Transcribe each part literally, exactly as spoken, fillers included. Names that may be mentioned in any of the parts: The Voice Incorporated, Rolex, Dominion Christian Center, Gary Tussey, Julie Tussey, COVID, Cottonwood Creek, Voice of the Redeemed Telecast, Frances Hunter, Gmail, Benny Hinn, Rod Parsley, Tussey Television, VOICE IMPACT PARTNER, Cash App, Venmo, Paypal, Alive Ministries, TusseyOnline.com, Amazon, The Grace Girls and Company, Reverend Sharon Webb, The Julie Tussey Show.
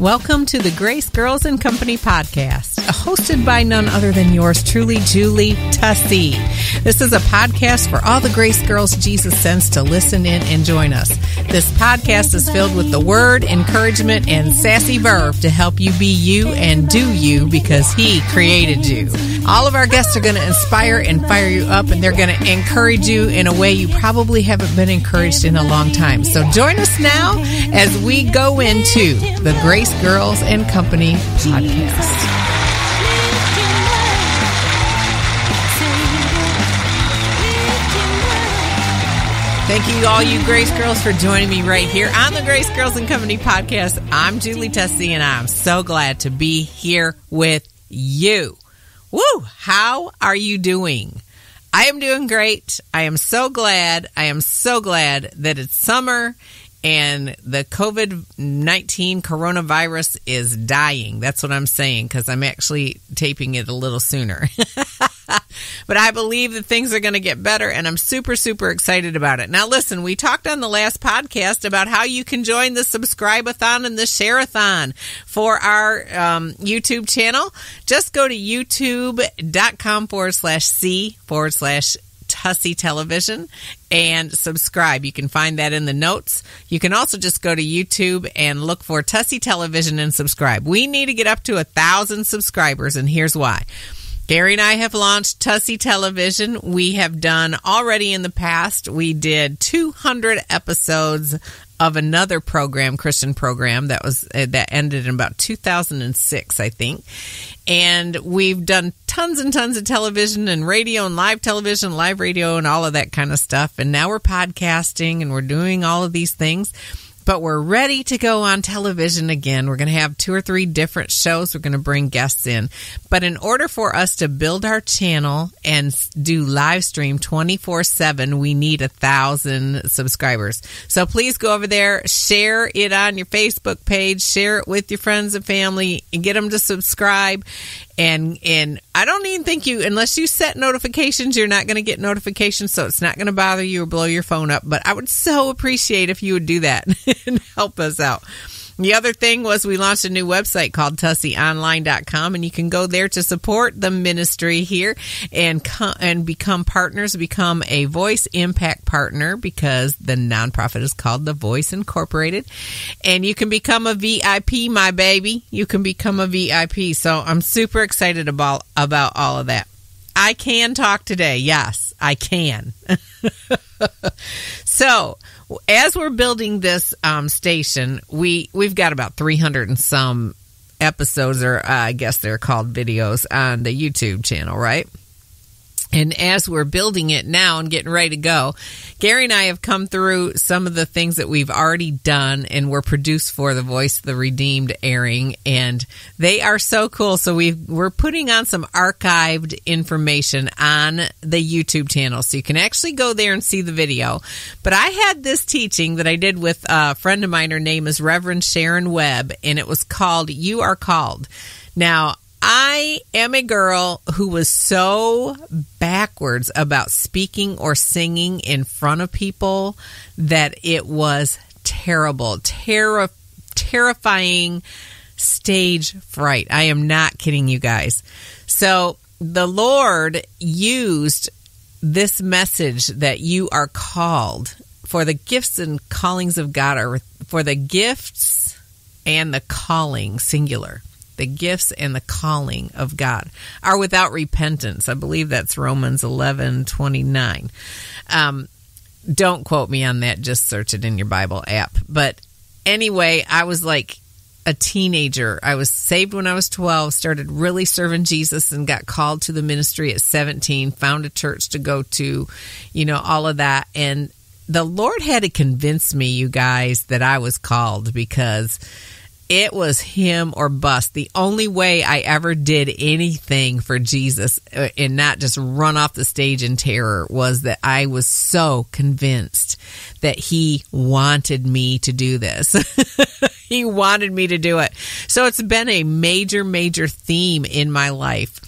Welcome to the Grace Girls and Company podcast, hosted by none other than yours truly, Julie Tussey. This is a podcast for all the Grace Girls Jesus sends to listen in and join us. This podcast is filled with the word, encouragement, and sassy verb to help you be you and do you because He created you. All of our guests are going to inspire and fire you up, and they're going to encourage you in a way you probably haven't been encouraged in a long time. So join us now as we go into the Grace Girls and Company podcast. Thank you, all you Grace Girls, for joining me right here on the Grace Girls and Company podcast. I'm Julie Tussey, and I'm so glad to be here with you. Woo! How are you doing? I am doing great. I am so glad. I am so glad that it's summer. And the COVID nineteen coronavirus is dying. That's what I'm saying, because I'm actually taping it a little sooner. But I believe that things are going to get better, and I'm super, super excited about it. Now, listen, we talked on the last podcast about how you can join the subscribe-a-thon and the share-a-thon for our um, YouTube channel. Just go to youtube.com forward slash C forward slash Tussey Television and subscribe. You can find that in the notes. You can also just go to YouTube and look for Tussey Television and subscribe. We need to get up to a thousand subscribers, and here's why. Gary and I have launched Tussey Television. We have done already in the past, we did two hundred episodes of another program, Christian program, that was uh, that ended in about two thousand six, I think. And we've done tons and tons of television and radio and live television, live radio and all of that kind of stuff. And now we're podcasting and we're doing all of these things. But we're ready to go on television again. We're going to have two or three different shows. We're going to bring guests in. But in order for us to build our channel and do live stream twenty-four seven, we need a thousand subscribers. So please go over there, share it on your Facebook page, share it with your friends and family, and get them to subscribe. And and I don't even think you, unless you set notifications, you're not going to get notifications, so it's not going to bother you or blow your phone up. But I would so appreciate if you would do that and help us out. The other thing was we launched a new website called Tussey Online dot com, and you can go there to support the ministry here and come, and become partners, become a Voice Impact Partner, because the nonprofit is called The Voice Incorporated. And you can become a V I P, my baby. You can become a V I P. So I'm super excited about, about all of that. I can talk today. Yes, I can. So as we're building this um, station, we, we've got about three hundred and some episodes, or uh, I guess they're called videos, on the YouTube channel, right? And as we're building it now and getting ready to go, Gary and I have come through some of the things that we've already done and were produced for the Voice of the Redeemed airing, and they are so cool. So we've, we're putting on some archived information on the YouTube channel, so you can actually go there and see the video. But I had this teaching that I did with a friend of mine. Her name is Reverend Sharon Webb, and it was called You Are Called. Now, I am a girl who was so backwards about speaking or singing in front of people that it was terrible, terri- terrifying stage fright. I am not kidding you guys. So the Lord used this message that you are called, for the gifts and callings of God are for the gifts and the calling, singular. The gifts and the calling of God are without repentance. I believe that's Romans eleven twenty-nine. Um, don't quote me on that. Just search it in your Bible app. But anyway, I was like a teenager. I was saved when I was twelve, started really serving Jesus, and got called to the ministry at seventeen, found a church to go to, you know, all of that. And the Lord had to convince me, you guys, that I was called, because it was him or bust. The only way I ever did anything for Jesus and not just run off the stage in terror was that I was so convinced that he wanted me to do this. He wanted me to do it. So it's been a major, major theme in my life.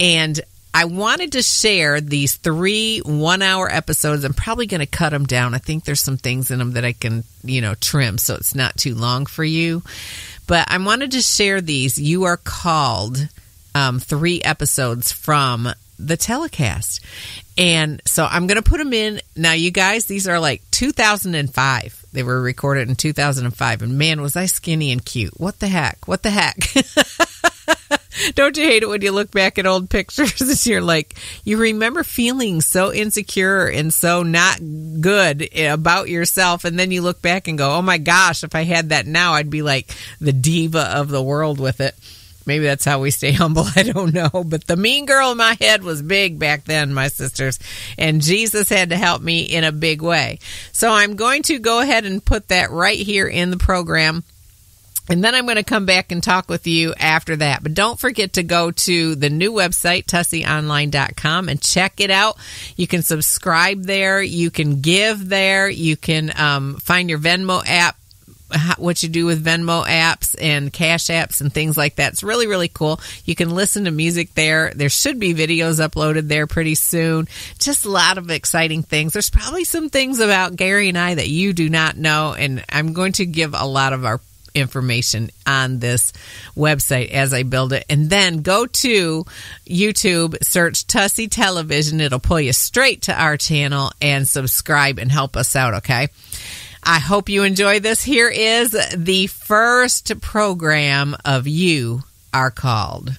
And I wanted to share these three one-hour episodes. I'm probably going to cut them down. I think there's some things in them that I can, you know, trim so it's not too long for you. But I wanted to share these. You are called um, three episodes from the telecast. And so I'm going to put them in. Now, you guys, these are like two thousand five. They were recorded in two thousand five. And man, was I skinny and cute. What the heck? What the heck? Don't you hate it when you look back at old pictures and you're like, you remember feeling so insecure and so not good about yourself. And then you look back and go, oh my gosh, if I had that now, I'd be like the diva of the world with it. Maybe that's how we stay humble. I don't know. But the mean girl in my head was big back then, my sisters. And Jesus had to help me in a big way. So I'm going to go ahead and put that right here in the program. And then I'm going to come back and talk with you after that. But don't forget to go to the new website, Tussey Online dot com, and check it out. You can subscribe there. You can give there. You can um, find your Venmo app, what you do with Venmo apps and Cash Apps and things like that. It's really, really cool. You can listen to music there. There should be videos uploaded there pretty soon. Just a lot of exciting things. There's probably some things about Gary and I that you do not know, and I'm going to give a lot of our information on this website as I build it. And then go to YouTube, search Tussey Television. It'll pull you straight to our channel and subscribe and help us out, okay? I hope you enjoy this. Here is the first program of You Are Called.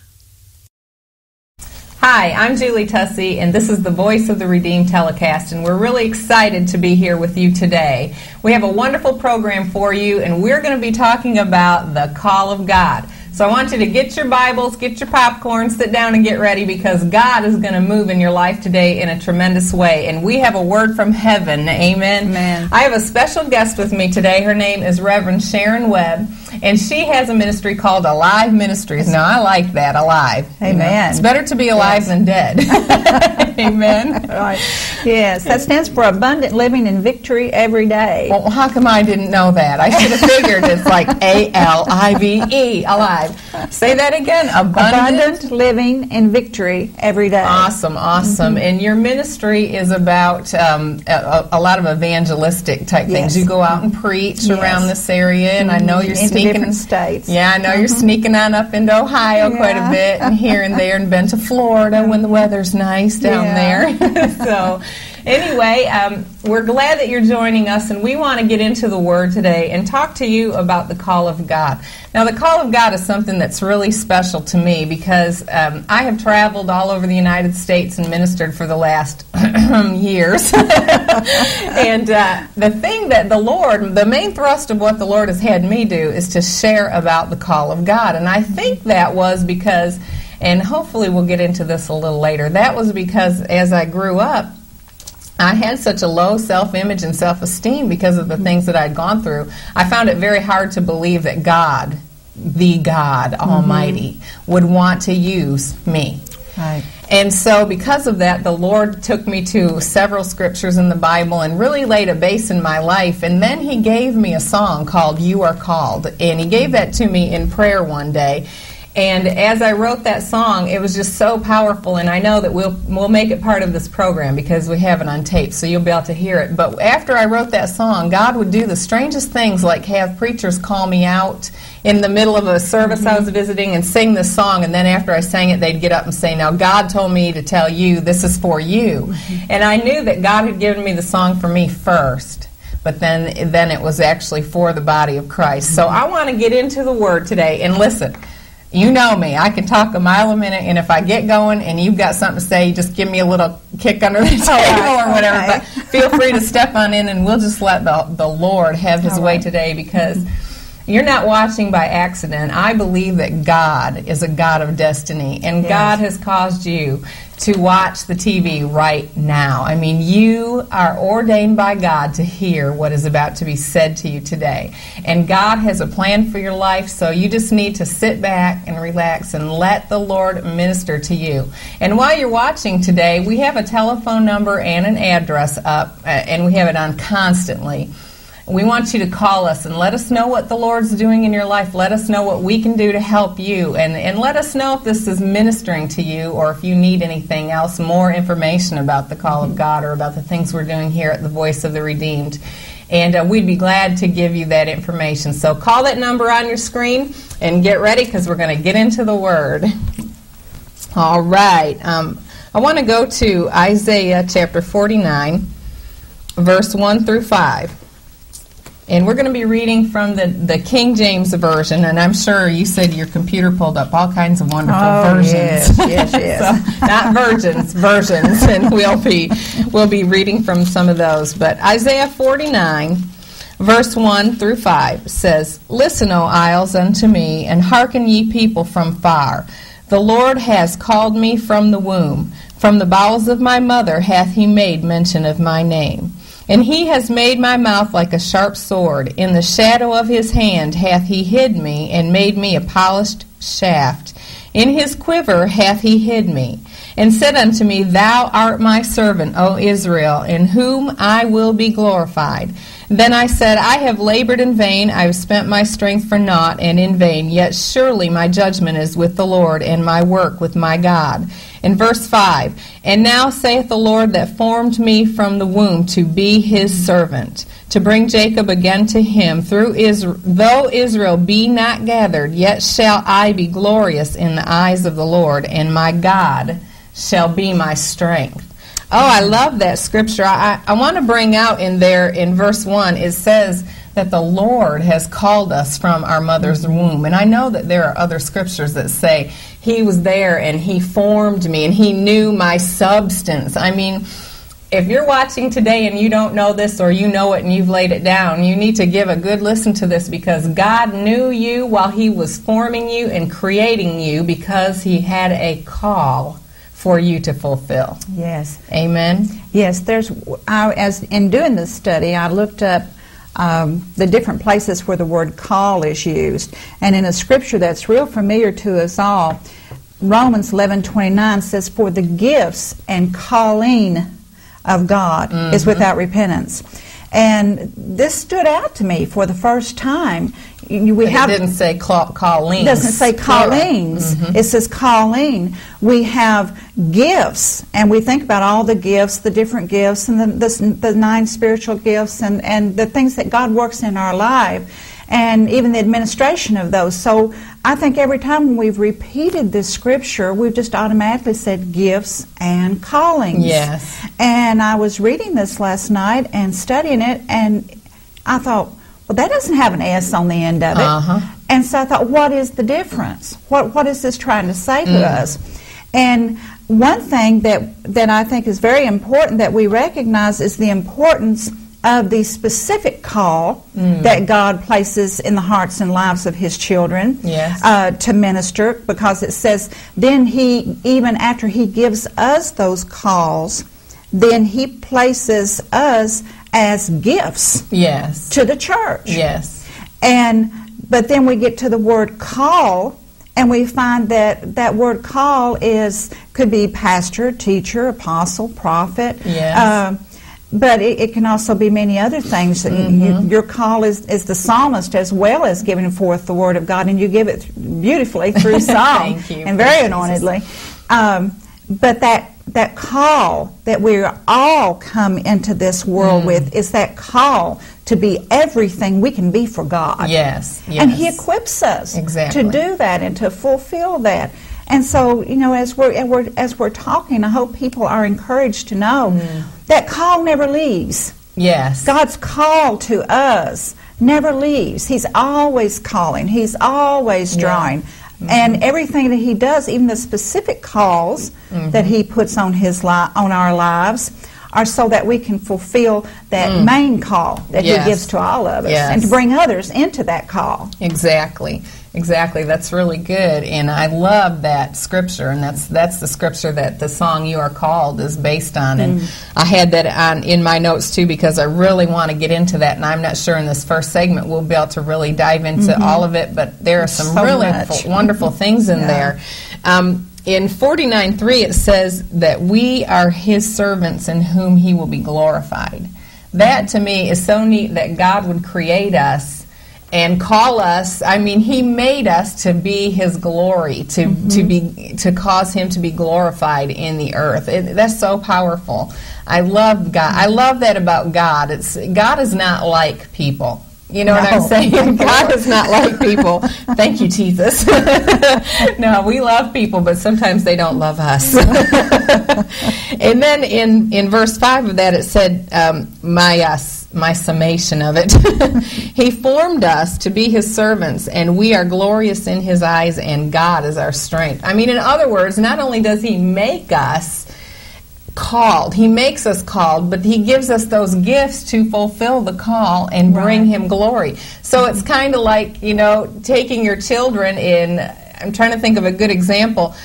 Hi, I'm Julie Tussey, and this is the Voice of the Redeemed Telecast, and we're really excited to be here with you today. We have a wonderful program for you, and we're going to be talking about the call of God. So I want you to get your Bibles, get your popcorn, sit down and get ready, because God is going to move in your life today in a tremendous way. And we have a word from heaven. Amen. Amen. I have a special guest with me today. Her name is Reverend Sharon Webb, and she has a ministry called Alive Ministries. Now, I like that, Alive. Amen. You know, it's better to be alive yes. than dead. Amen. Right. Yes, that stands for abundant living and victory every day. Well, how come I didn't know that? I should have figured it's like A L I V E, Alive. Say that again. Abundant. Abundant living and victory every day. Awesome, awesome. Mm-hmm. And your ministry is about um, a, a lot of evangelistic type yes. things. You go out and preach yes. around this area, and I know you're into sneaking different states. Yeah, I know mm-hmm. you're sneaking on up into Ohio yeah. quite a bit, and here and there, and been to Florida when the weather's nice down yeah. there. So. Anyway, um, we're glad that you're joining us, and we want to get into the Word today and talk to you about the call of God. Now, the call of God is something that's really special to me because um, I have traveled all over the United States and ministered for the last years. And uh, the thing that the Lord, the main thrust of what the Lord has had me do is to share about the call of God. And I think that was because, and hopefully we'll get into this a little later, that was because as I grew up, I had such a low self-image and self-esteem because of the things that I'd gone through. I found it very hard to believe that God, the God Almighty, mm-hmm. would want to use me. Right. And so because of that, the Lord took me to several scriptures in the Bible and really laid a base in my life. And then He gave me a song called You Are Called. And He gave that to me in prayer one day. And as I wrote that song, it was just so powerful, and I know that we'll we'll make it part of this program because we have it on tape, so you'll be able to hear it. But after I wrote that song, God would do the strangest things, like have preachers call me out in the middle of a service mm-hmm. I was visiting and sing this song, and then after I sang it, they'd get up and say, now God told me to tell you, this is for you. Mm-hmm. And I knew that God had given me the song for me first. But then, then it was actually for the body of Christ. Mm-hmm. So I want to get into the Word today, and listen. You know me. I can talk a mile a minute, and if I get going and you've got something to say, just give me a little kick under the table right, or whatever. Right. But feel free to step on in, and we'll just let the, the Lord have His all way right. today, because you're not watching by accident. I believe that God is a God of destiny, and yes. God has caused you to watch the T V right now. I mean, you are ordained by God to hear what is about to be said to you today. And God has a plan for your life, so you just need to sit back and relax and let the Lord minister to you. And while you're watching today, we have a telephone number and an address up, uh, and we have it on constantly. We want you to call us and let us know what the Lord's doing in your life. Let us know what we can do to help you. And, and let us know if this is ministering to you or if you need anything else, more information about the call of God or about the things we're doing here at the Voice of the Redeemed. And uh, we'd be glad to give you that information. So call that number on your screen and get ready, because we're going to get into the Word. All right. Um, I want to go to Isaiah chapter forty-nine, verse one through five. And we're going to be reading from the, the King James Version, and I'm sure you said your computer pulled up all kinds of wonderful oh, versions. Yes, yes, yes. So, not virgins, versions, and we'll be, we'll be reading from some of those. But Isaiah forty-nine, verse one through five says, "Listen, O isles, unto me, and hearken ye people from far. The Lord has called me from the womb. From the bowels of my mother hath he made mention of my name. And he has made my mouth like a sharp sword. In the shadow of his hand hath he hid me, and made me a polished shaft. In his quiver hath he hid me, and said unto me, Thou art my servant, O Israel, in whom I will be glorified. Then I said, I have labored in vain, I have spent my strength for naught, and in vain. Yet surely my judgment is with the Lord, and my work with my God." In verse five, "And now saith the Lord that formed me from the womb, to be his servant, to bring Jacob again to him. Through Israel, though Israel be not gathered, yet shall I be glorious in the eyes of the Lord, and my God shall be my strength." Oh, I love that scripture. I, I want to bring out in there, in verse one, it says that the Lord has called us from our mother's womb. And I know that there are other scriptures that say, He was there and He formed me and He knew my substance. I mean, if you're watching today and you don't know this, or you know it and you've laid it down, you need to give a good listen to this, because God knew you while He was forming you and creating you, because He had a call for you to fulfill. Yes. Amen? Yes. There's, I, as in doing this study, I looked up um, the different places where the word call is used. And in a scripture that's real familiar to us all, Romans eleven twenty-nine says, "For the gifts and calling of God mm-hmm. is without repentance." And this stood out to me for the first time. You, we have, it didn't say call, callings. It doesn't say callings. Mm-hmm. It says calling. We have gifts, and we think about all the gifts, the different gifts, and the, the, the nine spiritual gifts, and, and the things that God works in our life, and even the administration of those. So I think every time when we've repeated this scripture, we've just automatically said gifts and callings. Yes. And I was reading this last night and studying it, and I thought, well, that doesn't have an S on the end of it. Uh-huh. And so I thought, what is the difference? What What is this trying to say to mm. us? And one thing that, that I think is very important that we recognize is the importance of the specific call mm. that God places in the hearts and lives of His children yes. uh, to minister, because it says, then He, even after He gives us those calls, then He places us as gifts yes. to the church. Yes. And but then we get to the word call, and we find that that word call is could be pastor, teacher, apostle, prophet. Yes. Uh, But it, it can also be many other things. Mm-hmm. you, your call is, is the psalmist, as well as giving forth the Word of God, and you give it beautifully through song and very anointedly. Um, but that, that call that we all come into this world mm. with is that call to be everything we can be for God. Yes, yes. And He equips us exactly. to do that and to fulfill that. And so, you know, as we're, as we're, as we're talking, I hope people are encouraged to know mm. that call never leaves. Yes. God's call to us never leaves. He's always calling. He's always drawing. Yeah. Mm-hmm. And everything that He does, even the specific calls mm-hmm. that He puts on his li on our lives, are so that we can fulfill that mm. main call that yes. He gives to all of us yes. and to bring others into that call. Exactly. Exactly, that's really good, and I love that scripture, and that's that's the scripture that the song "You Are Called" is based on, and mm. I had that on in my notes too, because I really want to get into that, and I'm not sure in this first segment we'll be able to really dive into mm-hmm. all of it, but there are some so really wonderful things in yeah. there. Um, in forty-nine three it says that we are His servants in whom He will be glorified. That to me is so neat that God would create us and call us. I mean, He made us to be His glory, to mm-hmm. to be to cause Him to be glorified in the earth. It, that's so powerful. I love God. I love that about God. It's God is not like people. You know no. what I'm saying? God is not like people. Thank you, Jesus. No, we love people, but sometimes they don't love us. And then in, in verse five of that, it said, um, my, uh, my summation of it, He formed us to be His servants, and we are glorious in His eyes, and God is our strength. I mean, in other words, not only does He make us called, He makes us called, but He gives us those gifts to fulfill the call and bring right. Him glory. So it's kind of like, you know, taking your children in, I'm trying to think of a good example,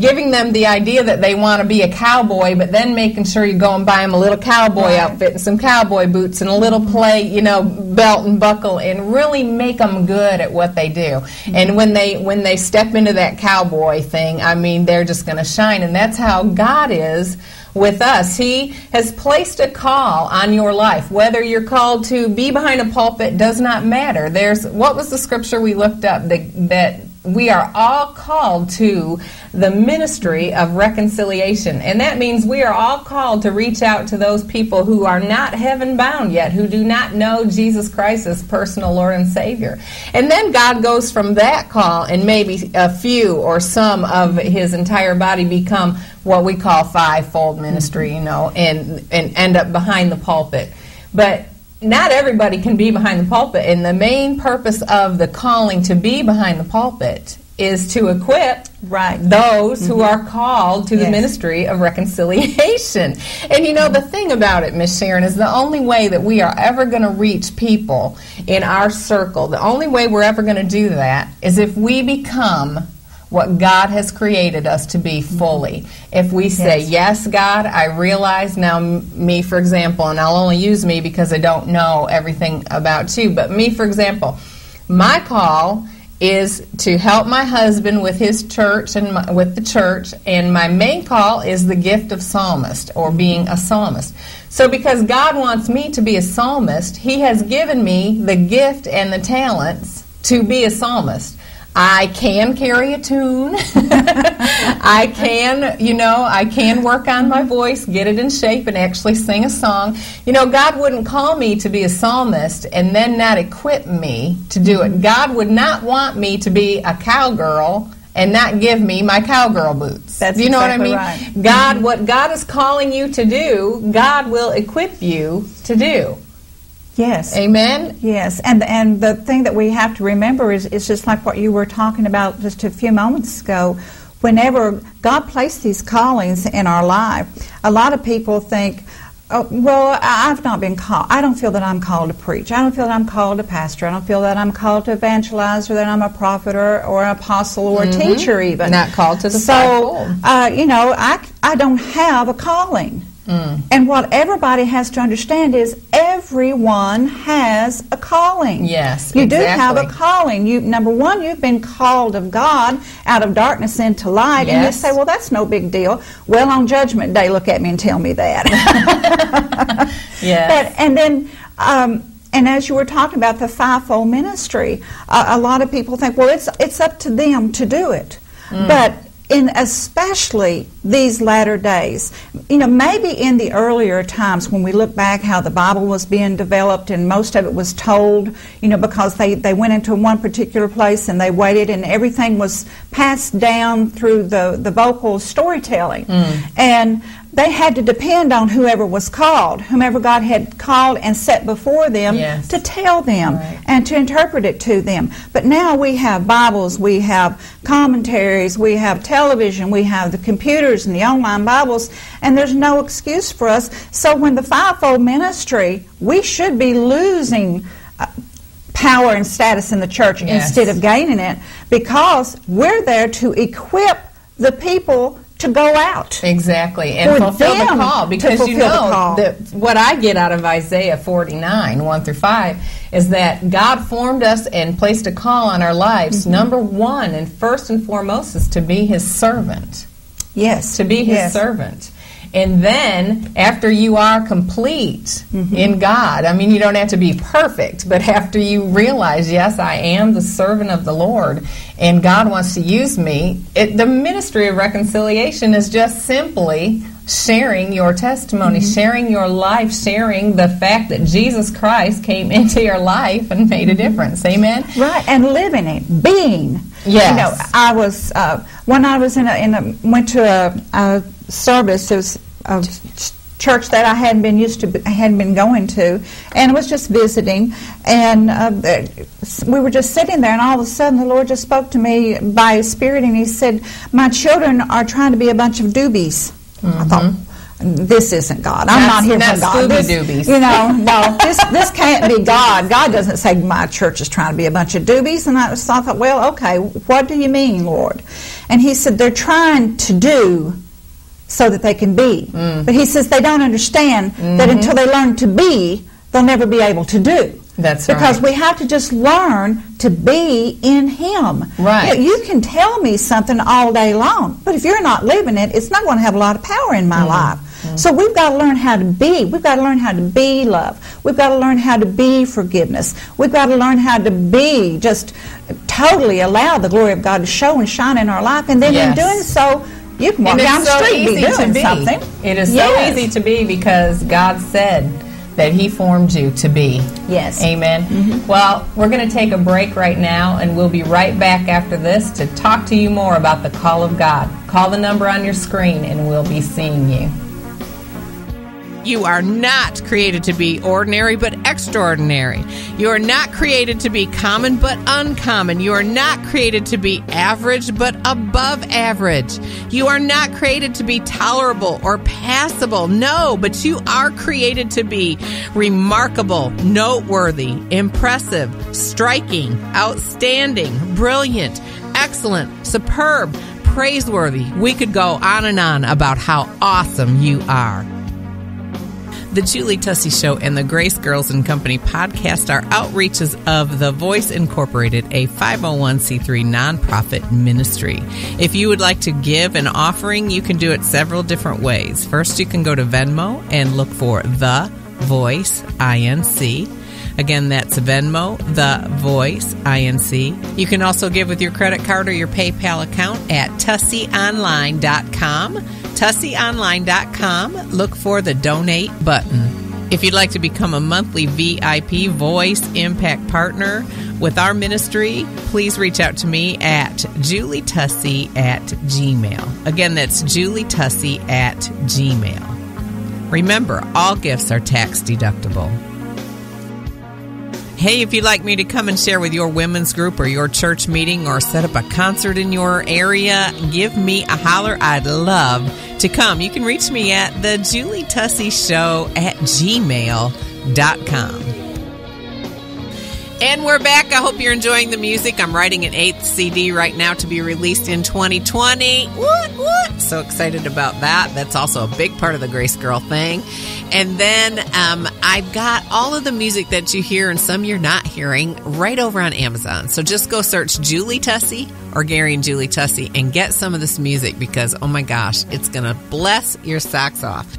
giving them the idea that they want to be a cowboy, but then making sure you go and buy them a little cowboy right. outfit and some cowboy boots and a little play, you know, belt and buckle, and really make them good at what they do. Mm-hmm. And when they when they step into that cowboy thing, I mean, they're just going to shine. And that's how God is with us. He has placed a call on your life. Whether you're called to be behind a pulpit does not matter. There's, what was the scripture we looked up that, that we are all called to the ministry of reconciliation. And that means we are all called to reach out to those people who are not heaven-bound yet, who do not know Jesus Christ as personal Lord and Savior. And then God goes from that call, and maybe a few or some of His entire body become what we call five-fold ministry, you know, and, and end up behind the pulpit. But not everybody can be behind the pulpit, and the main purpose of the calling to be behind the pulpit is to equip right. those mm-hmm. who are called to yes. the ministry of reconciliation. And you know, the thing about it, Miss Sharon, is the only way that we are ever going to reach people in our circle, the only way we're ever going to do that is if we become what God has created us to be fully. If we say, yes, yes God, I realize now me, for example, and I'll only use me because I don't know everything about you, but me, for example, my call is to help my husband with his church and my, with the church, and my main call is the gift of psalmist, or being a psalmist. So because God wants me to be a psalmist, He has given me the gift and the talents to be a psalmist. I can carry a tune. I can, you know, I can work on my voice, get it in shape, and actually sing a song. You know, God wouldn't call me to be a psalmist and then not equip me to do it. God would not want me to be a cowgirl and not give me my cowgirl boots. That's you know exactly what I mean? Right. God, what God is calling you to do, God will equip you to do. Yes. Amen? Yes. And and the thing that we have to remember is it's just like what you were talking about just a few moments ago. Whenever God placed these callings in our life, a lot of people think, oh, well, I've not been called. I don't feel that I'm called to preach. I don't feel that I'm called to pastor. I don't feel that I'm called to evangelize, or that I'm a prophet, or, or an apostle, or mm-hmm. a teacher even. Not called to the fivefold. So, uh, you know, I, I don't have a calling. Mm. And what everybody has to understand is everyone has a calling. Yes, you exactly. do have a calling. You number one, you've been called of God out of darkness into light, yes. and you say, "Well, that's no big deal." Well, on Judgment Day, look at me and tell me that. Yes. But, and then, um, and as you were talking about the fivefold ministry, uh, a lot of people think, "Well, it's it's up to them to do it," mm. but. In especially these latter days, you know, maybe in the earlier times when we look back how the Bible was being developed and most of it was told, you know, because they, they went into one particular place and they waited and everything was passed down through the, the vocal storytelling. Mm. And they had to depend on whoever was called, whomever God had called and set before them yes. to tell them right. and to interpret it to them. But now we have Bibles, we have commentaries, we have television, we have the computers and the online Bibles, and there's no excuse for us. So when the fivefold ministry, we should be losing uh, power and status in the church yes. instead of gaining it, because we're there to equip the people to go out. Exactly, and fulfill the call. Because you know, the, what I get out of Isaiah forty-nine, one through five, is that God formed us and placed a call on our lives, mm-hmm. number one, and first and foremost, is to be His servant. Yes. To be His yes. servant. And then after you are complete mm-hmm. in God, I mean, you don't have to be perfect, but after you realize, yes, I am the servant of the Lord and God wants to use me, it, the ministry of reconciliation is just simply sharing your testimony, mm-hmm. sharing your life, sharing the fact that Jesus Christ came into your life and made a difference. Amen? Right, and living it, being. Yes. You know, I was, uh, when I was in a, in a went to a, a service, it was a church that I hadn't been used to, I hadn't been going to, and was just visiting, and uh, we were just sitting there, and all of a sudden the Lord just spoke to me by His Spirit, and He said, my children are trying to be a bunch of doobies. Mm-hmm. I thought, this isn't God. I'm that's, not here for God. This, doobies. You know, no, this this can't be God. God doesn't say my church is trying to be a bunch of doobies. And I, so I thought, well, okay, what do you mean, Lord? And He said, they're trying to do so that they can be. Mm. But He says they don't understand mm-hmm. that until they learn to be, they'll never be able to do. That's right. Because we have to just learn to be in Him. Right. You know, you can tell me something all day long, but if you're not living it, it's not going to have a lot of power in my mm-hmm. life. Mm-hmm. So we've got to learn how to be. We've got to learn how to be love. We've got to learn how to be forgiveness. We've got to learn how to be, just totally allow the glory of God to show and shine in our life. And then yes. in doing so, you can walk down the street and be doing something. It is yes. so easy to be, because God said that He formed you to be. Yes. Amen. Mm-hmm. Well, we're going to take a break right now, and we'll be right back after this to talk to you more about the call of God. Call the number on your screen, and we'll be seeing you. You are not created to be ordinary, but extraordinary. You are not created to be common, but uncommon. You are not created to be average, but above average. You are not created to be tolerable or passable. No, but you are created to be remarkable, noteworthy, impressive, striking, outstanding, brilliant, excellent, superb, praiseworthy. We could go on and on about how awesome you are. The Julie Tussey Show and the Grace Girls and Company podcast are outreaches of The Voice Incorporated, a five oh one c three nonprofit ministry. If you would like to give an offering, you can do it several different ways. First, you can go to Venmo and look for The Voice Incorporated. Again, that's Venmo, The Voice Incorporated. You can also give with your credit card or your PayPal account at Tussey Online dot com. Tussey Online dot com. Look for the donate button. If you'd like to become a monthly V I P Voice Impact Partner with our ministry, please reach out to me at Julie Tussey at gmail. Again, that's Julie Tussey at gmail. Remember, all gifts are tax deductible. Hey, if you'd like me to come and share with your women's group or your church meeting or set up a concert in your area, give me a holler. I'd love to come. You can reach me at The Julie Tussey Show at gmail dot com. And we're back. I hope you're enjoying the music. I'm writing an eighth C D right now to be released in twenty twenty. What, what? So excited about that. That's also a big part of the Grace Girl thing. And then um, I've got all of the music that you hear and some you're not hearing right over on Amazon. So just go search Julie Tussey or Gary and Julie Tussey and get some of this music, because, oh my gosh, it's going to bless your socks off.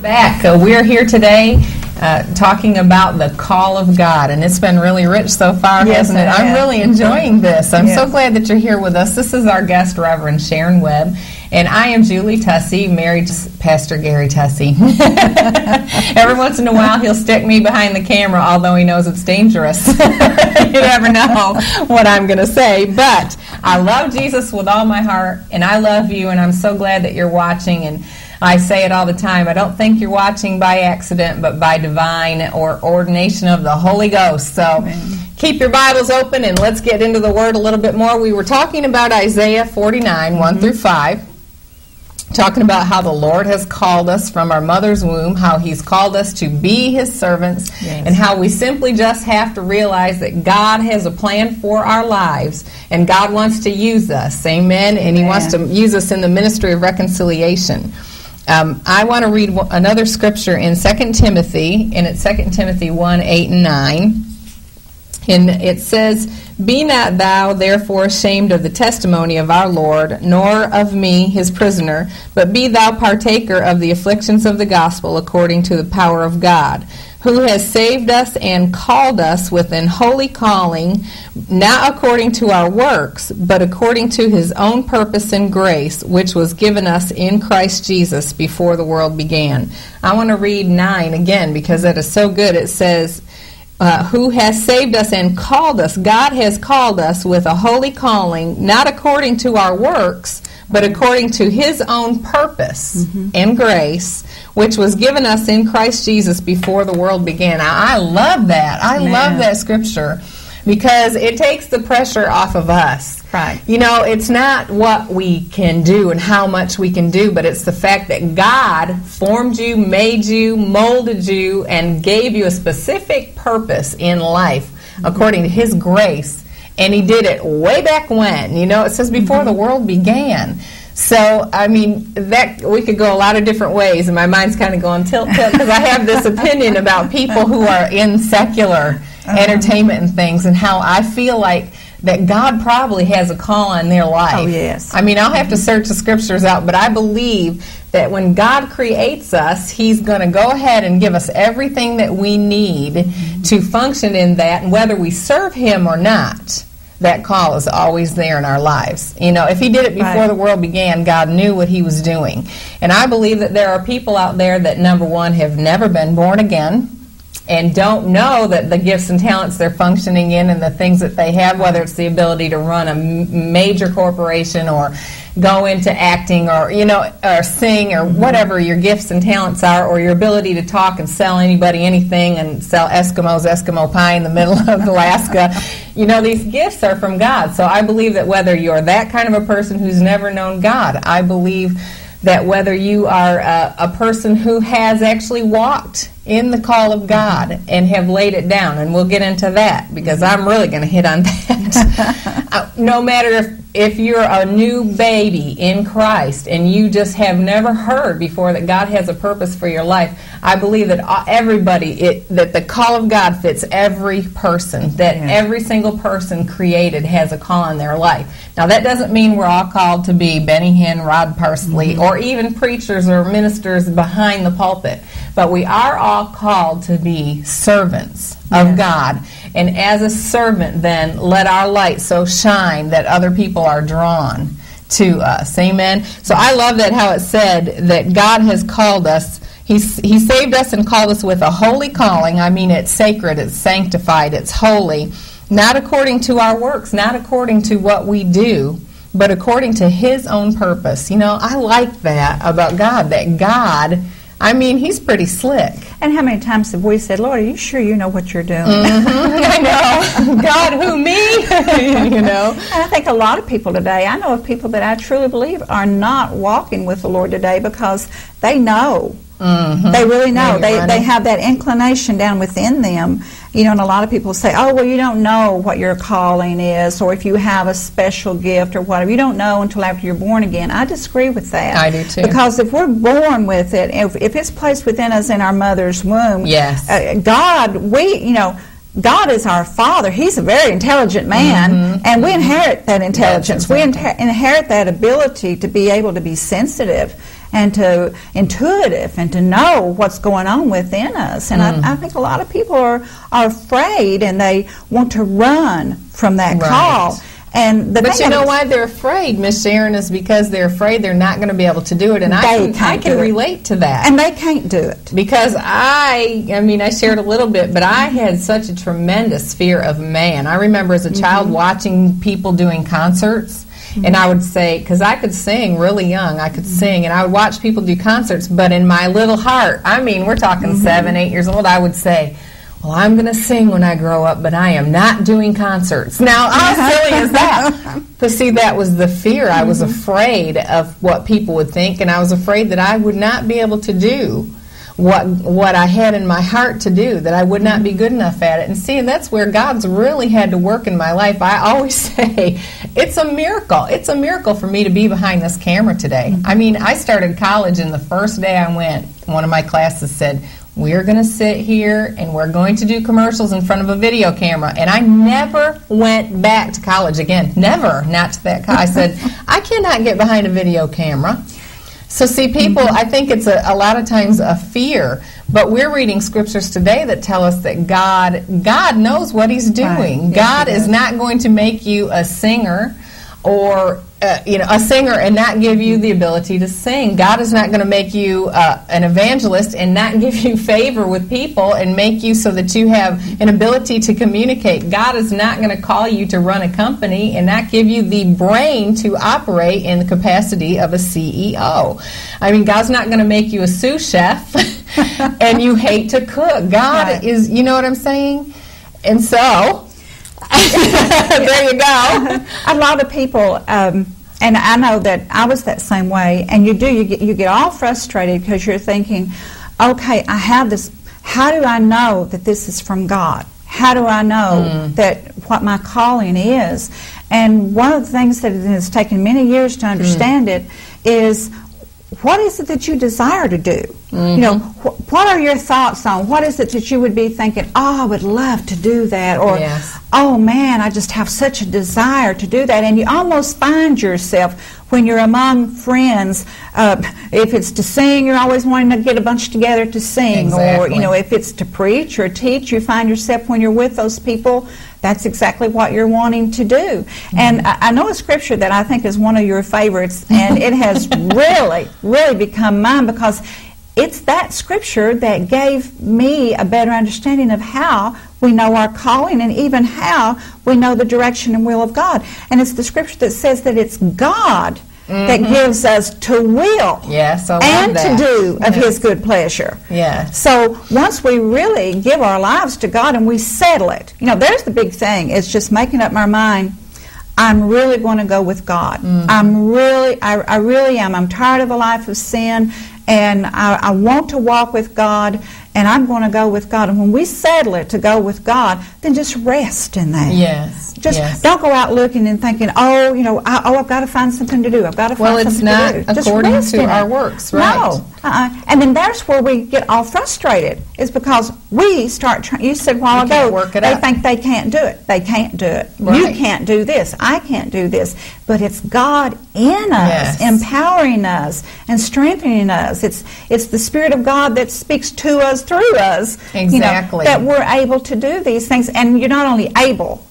Back. Uh, we're here today uh, talking about the call of God, and it's been really rich so far, yes, hasn't it? Has. I'm really enjoying this. I'm yes. so glad that you're here with us. This is our guest, Reverend Sharon Webb, and I am Julie Tussey, married to Pastor Gary Tussey. Every once in a while, he'll stick me behind the camera, although he knows it's dangerous. You never know what I'm going to say, but I love Jesus with all my heart, and I love you, and I'm so glad that you're watching. And I say it all the time, I don't think you're watching by accident, but by divine or ordination of the Holy Ghost. So Amen. Keep your Bibles open, and let's get into the Word a little bit more. We were talking about Isaiah forty-nine, one mm-hmm. through five, talking about how the Lord has called us from our mother's womb, how He's called us to be His servants, yes. and how we simply just have to realize that God has a plan for our lives, and God wants to use us, amen, and He yeah. wants to use us in the ministry of reconciliation. Um, I want to read another scripture in Second Timothy, and it's Second Timothy one, eight, and nine. And it says, "Be not thou therefore ashamed of the testimony of our Lord, nor of me, his prisoner, but be thou partaker of the afflictions of the gospel according to the power of God, who has saved us and called us with an holy calling, not according to our works, but according to his own purpose and grace, which was given us in Christ Jesus before the world began." I want to read nine again because that is so good. It says, Uh, who has saved us and called us. God has called us with a holy calling, not according to our works, but according to his own purpose mm-hmm. and grace, which was given us in Christ Jesus before the world began. I, I love that. I Man. love that scripture because it takes the pressure off of us. Right. You know, it's not what we can do and how much we can do, but it's the fact that God formed you, made you, molded you, and gave you a specific purpose in life mm-hmm. according to his grace. And he did it way back when. You know, it says before mm-hmm. the world began. So, I mean, that we could go a lot of different ways, and my mind's kind of going tilt-tilt because I have this opinion about people who are in secular uh-huh. entertainment and things, and how I feel like that God probably has a call on their life. Oh, yes. I mean, I'll have to search the scriptures out, but I believe that when God creates us, he's going to go ahead and give us everything that we need mm-hmm. to function in that, and whether we serve him or not, that call is always there in our lives. You know, if he did it before right. the world began, God knew what he was doing. And I believe that there are people out there that, number one, have never been born again, and don't know that the gifts and talents they're functioning in and the things that they have, whether it's the ability to run a major corporation or go into acting or, you know, or sing or whatever your gifts and talents are, or your ability to talk and sell anybody anything and sell Eskimos Eskimo pie in the middle of Alaska. You know, these gifts are from God. So I believe that whether you're that kind of a person who's never known God, I believe that whether you are a, a person who has actually walked in the call of God and have laid it down, and we'll get into that because I'm really going to hit on that. uh, no matter if, if you're a new baby in Christ and you just have never heard before that God has a purpose for your life, I believe that everybody, it, that the call of God fits every person, that yeah. every single person created has a call in their life. Now that doesn't mean we're all called to be Benny Hinn, Rod Parsley, mm-hmm. or even preachers or ministers behind the pulpit, but we are all called to be servants yes. of God, and as a servant then let our light so shine that other people are drawn to us. Amen. So I love that how it said that God has called us. He's, he saved us and called us with a holy calling. I mean, it's sacred, it's sanctified, it's holy, not according to our works, not according to what we do, but according to his own purpose. You know, I like that about God, that God, I mean, he's pretty slick. And how many times have we said, Lord, are you sure you know what you're doing? Mm-hmm. I know. God, who, me? You know. And I think a lot of people today, I know of people that I truly believe are not walking with the Lord today because they know. Mm-hmm. They really know. They, they have that inclination down within them. You know, and a lot of people say, oh, well, you don't know what your calling is, or if you have a special gift or whatever. You don't know until after you're born again. I disagree with that. I do, too. Because if we're born with it, if, if it's placed within us in our mother's womb, yes. uh, God, we, you know, God is our Father. He's a very intelligent man, mm-hmm. and we inherit that intelligence. Exactly. We inter- inherit that ability to be able to be sensitive and to intuitive and to know what's going on within us. And mm. I, I think a lot of people are, are afraid, and they want to run from that right. call. And the but you know why they're afraid, Miss Sharon, is because they're afraid they're not going to be able to do it. And I can, I can relate to that. And they can't do it. Because I, I mean, I shared a little bit, but I had such a tremendous fear of man. I remember as a child mm-hmm. watching people doing concerts. Mm-hmm. And I would say, because I could sing really young, I could mm-hmm. sing, and I would watch people do concerts, but in my little heart, I mean, we're talking mm-hmm. seven, eight years old, I would say, well, I'm going to sing when I grow up, but I am not doing concerts. Now, how silly is that? But see, that was the fear. I was mm-hmm. afraid of what people would think, and I was afraid that I would not be able to do what what I had in my heart to do, that I would not be good enough at it. And see, and that's where God's really had to work in my life. I always say, it's a miracle. It's a miracle for me to be behind this camera today. I mean, I started college, and the first day I went, one of my classes said, we're going to sit here and we're going to do commercials in front of a video camera. And I never went back to college again. Never. Not to that. I said, I cannot get behind a video camera. So see, people, I think it's a, a lot of times a fear. But we're reading scriptures today that tell us that God, God knows what he's doing. Right. God yes, is not going to make you a singer or Uh, you know, a singer and not give you the ability to sing. God is not going to make you uh, an evangelist and not give you favor with people and make you so that you have an ability to communicate. God is not going to call you to run a company and not give you the brain to operate in the capacity of a C E O. I mean, God's not going to make you a sous chef and you hate to cook. God right. is, you know what I'm saying? And so... there you go. A lot of people, um, and I know that I was that same way, and you do, you get, you get all frustrated because you're thinking, okay, I have this, how do I know that this is from God? How do I know mm. that what my calling is? And one of the things that it has taken many years to understand mm. it is, what is it that you desire to do? Mm-hmm. You know, wh what are your thoughts on? What is it that you would be thinking, oh, I would love to do that? Or, yes. oh, man, I just have such a desire to do that. And you almost find yourself when you're among friends, uh, if it's to sing, you're always wanting to get a bunch together to sing. Exactly. Or, you know, if it's to preach or teach, you find yourself when you're with those people, that's exactly what you're wanting to do. Mm-hmm. And I, I know a scripture that I think is one of your favorites, and it has really, really become mine because it's that scripture that gave me a better understanding of how we know our calling and even how we know the direction and will of God. And it's the scripture that says that it's God mm-hmm. that gives us to will yes, I love and that. To do of yes. His good pleasure. Yes. So once we really give our lives to God and we settle it, you know, there's the big thing. It's just making up my mind. I'm really going to go with God. Mm-hmm. I'm really, I, I really am. I'm tired of a life of sin. And I, I want to walk with God, and I'm going to go with God. And when we settle it to go with God, then just rest in that. Yes. Just yes. don't go out looking and thinking, oh, you know, I, oh, I've got to find something to do. I've got to find well, something to do. Well, it's not according to our it. works, right? No. Uh-uh. And then that's where we get all frustrated. It's because we start trying. You said a while ago, work it they up. think they can't do it. They can't do it. Right. You can't do this. I can't do this. But it's God in us, yes. empowering us and strengthening us. It's it's the Spirit of God that speaks to us through us, exactly. you know, that we're able to do these things. And you're not only able,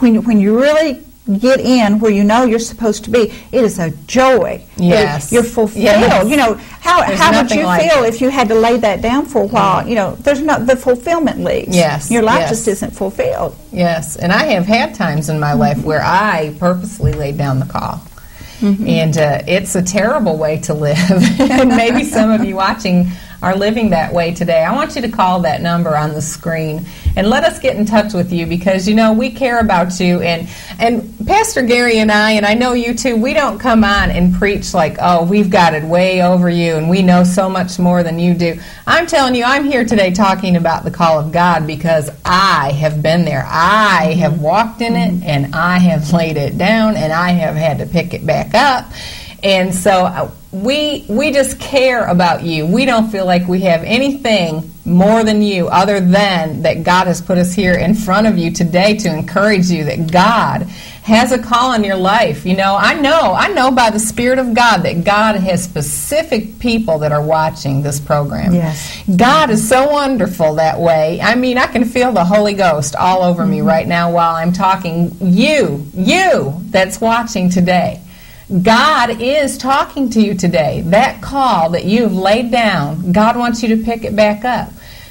when, when you really get in where you know you're supposed to be, it is a joy. Yes. It, you're fulfilled. Yes. You know, how, how would you like feel it. if you had to lay that down for a while? Mm. You know, there's not, the fulfillment leaves. Yes. Your life yes. just isn't fulfilled. Yes, and I have had times in my mm-hmm. life where I purposely laid down the call. Mm-hmm. And uh, it's a terrible way to live. And maybe some of you watching are living that way today. I want you to call that number on the screen and let us get in touch with you because, you know, we care about you. And and Pastor Gary and I, and I know you too, we don't come on and preach like, oh, we've got it way over you and we know so much more than you do. I'm telling you, I'm here today talking about the call of God because I have been there. I have walked in it and I have laid it down and I have had to pick it back up. And so we we just care about you. We don't feel like we have anything more than you other than that God has put us here in front of you today to encourage you that God has a call in your life. You know, I know, I know by the Spirit of God that God has specific people that are watching this program. Yes. God is so wonderful that way. I mean, I can feel the Holy Ghost all over me right now while I'm talking. You, you that's watching today. God is talking to you today. That call that you've laid down, God wants you to pick it back up.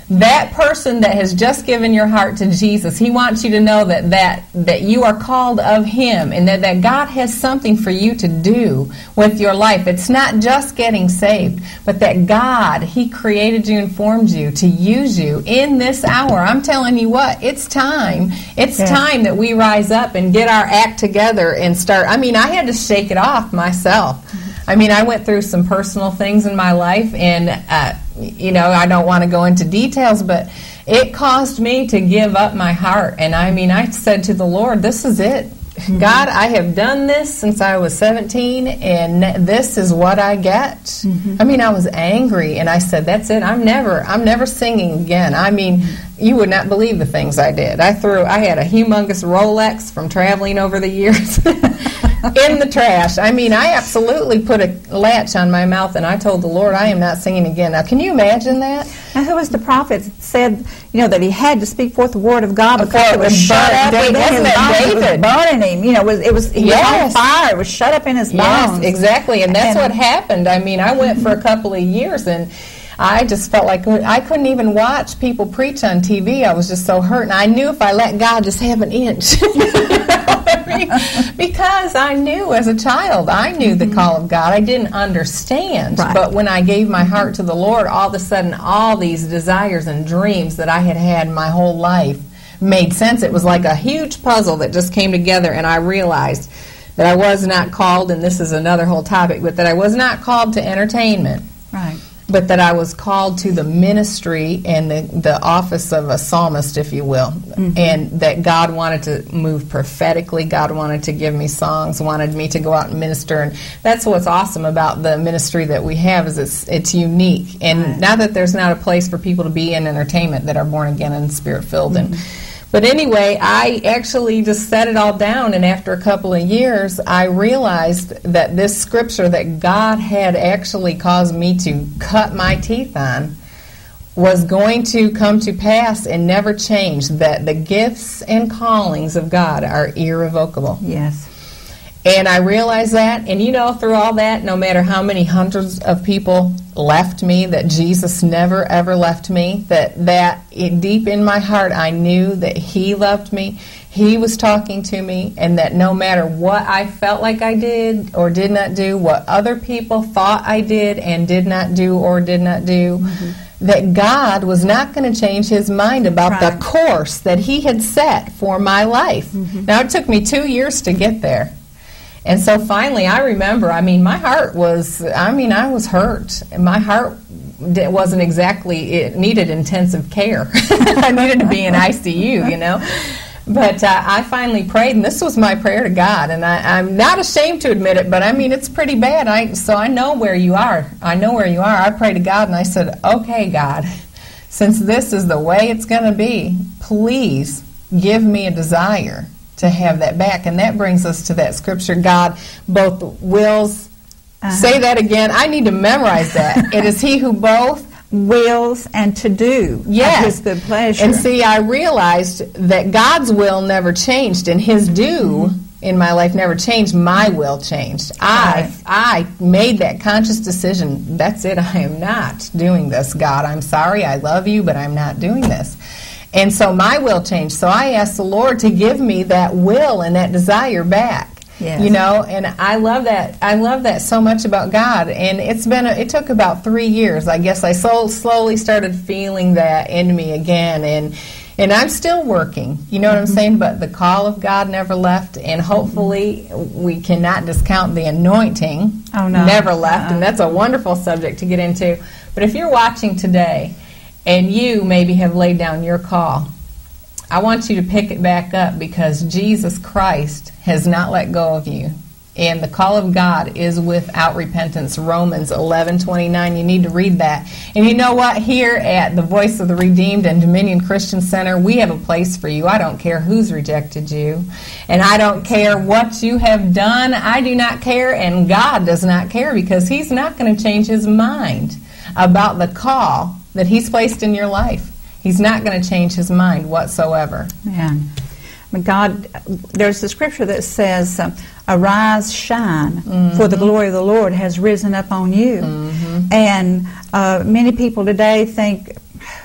That person that has just given your heart to Jesus, He wants you to know that, that, that you are called of Him and that, that God has something for you to do with your life. It's not just getting saved, but that God, He created you and formed you to use you in this hour. I'm telling you what, it's time. It's yeah. time that we rise up and get our act together and start. I mean, I had to shake it off myself. I mean, I went through some personal things in my life, and, uh, you know, I don't want to go into details, but it caused me to give up my heart. And, I mean, I said to the Lord, this is it. God, I have done this since I was seventeen, and this is what I get. Mm-hmm. I mean, I was angry, and I said, that's it. I'm never, I'm never singing again. I mean, you would not believe the things I did. I threw, I had a humongous Rolex from traveling over the years in the trash. I mean, I absolutely put a latch on my mouth, and I told the Lord, I am not singing again. Now, can you imagine that? Now, who was the prophet that said, you know, that he had to speak forth the word of God because it was, was shut up in his body? It was burning him. You know, it was, it was, he yes. was on fire. It was shut up in his bones. Yes, exactly, and that's and, what happened. I mean, I went for a couple of years, and I just felt like I couldn't even watch people preach on T V. I was just so hurt, and I knew if I let God just have an inch. You know what I mean? Because I knew as a child, I knew the call of God. I didn't understand, right. But when I gave my heart to the Lord, all of a sudden all these desires and dreams that I had had my whole life made sense. It was like a huge puzzle that just came together, and I realized that I was not called, and this is another whole topic, but that I was not called to entertainment. Right. But that I was called to the ministry and the, the office of a psalmist, if you will, mm-hmm. and that God wanted to move prophetically. God wanted to give me songs, wanted me to go out and minister. And that's what's awesome about the ministry that we have is it's, it's unique. And right. Not that there's not a place for people to be in entertainment that are born again and spirit-filled. Mm-hmm. and. But anyway, I actually just set it all down, and after a couple of years, I realized that this scripture that God had actually caused me to cut my teeth on was going to come to pass and never change, that the gifts and callings of God are irrevocable. Yes. And I realized that, and you know, through all that, no matter how many hundreds of people left me, that Jesus never, ever left me, that, that it, deep in my heart, I knew that He loved me, He was talking to me, and that no matter what I felt like I did or did not do, what other people thought I did and did not do or did not do, mm-hmm. that God was not going to change His mind about right. the course that He had set for my life. Mm-hmm. Now, it took me two years to get there. And so finally, I remember, I mean, my heart was, I mean, I was hurt. My heart wasn't exactly, it needed intensive care. I needed to be in I C U, you know. But uh, I finally prayed, and this was my prayer to God. And I, I'm not ashamed to admit it, but I mean, it's pretty bad. I, so I know where you are. I know where you are. I prayed to God, and I said, okay, God, since this is the way it's going to be, please give me a desire to have that back. And that brings us to that scripture, God both wills, uh-huh. say that again, I need to memorize that. It is He who both wills and to do yes. of His good pleasure. And see, I realized that God's will never changed, and His do in my life never changed. My will changed. I, I made that conscious decision, that's it, I am not doing this, God. I'm sorry, I love you, but I'm not doing this. And so my will changed. So I asked the Lord to give me that will and that desire back. Yes. You know, and I love that. I love that so much about God. And it's been. A, it took about three years. I guess I so slowly started feeling that in me again. And and I'm still working. You know what mm-hmm. I'm saying? But the call of God never left. And hopefully mm-hmm. we cannot discount the anointing. Oh no, never left. Uh-uh. And that's a wonderful subject to get into. But if you're watching today, and you maybe have laid down your call, I want you to pick it back up, because Jesus Christ has not let go of you. And the call of God is without repentance. Romans eleven twenty-nine, you need to read that. And you know what? Here at the Voice of the Redeemed and Dominion Christian Center, we have a place for you. I don't care who's rejected you. And I don't care what you have done. I do not care, and God does not care, because He's not going to change His mind about the call that He's placed in your life. He's not going to change His mind whatsoever. Yeah. I mean, God, there's the scripture that says, um, arise, shine, mm-hmm. for the glory of the Lord has risen upon you. Mm-hmm. And uh, many people today think,